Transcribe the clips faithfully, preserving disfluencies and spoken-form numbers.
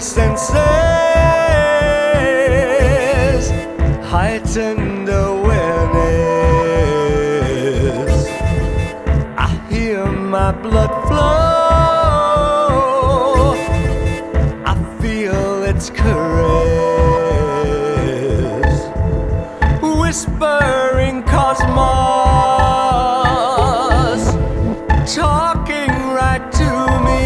senses, heightened awareness. I hear my blood flow, I feel its caress, whispering cosmos, talking right to me.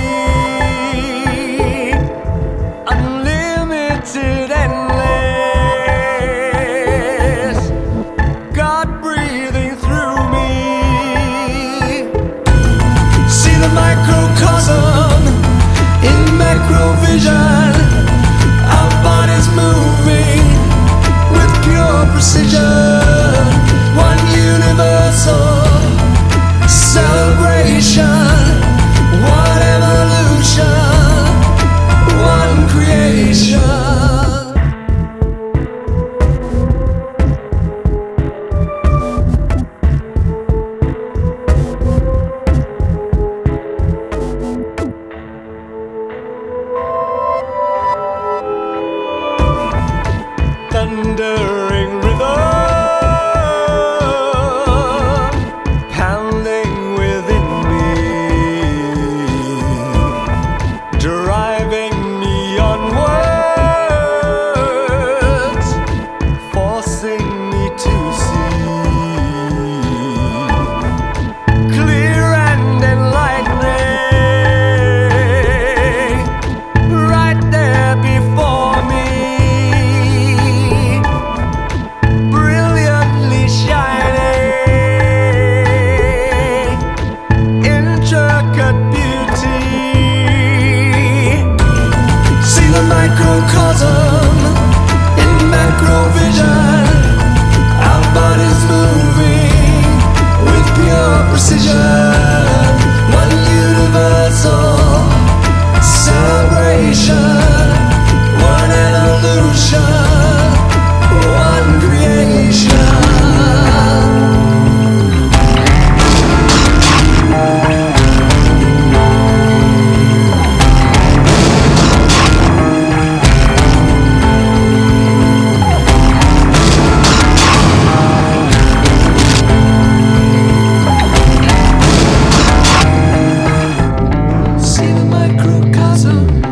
Vision, our bodies moving with pure precision. One universal celebration, one evolution, one creation. Thundering rhythm pounding within me, driving me onwards, forcing me to see clear and enlightening, right there before me. Microcosm in macrovision, our bodies moving with pure precision. One universal celebration, one evolution, one creation. Microcosm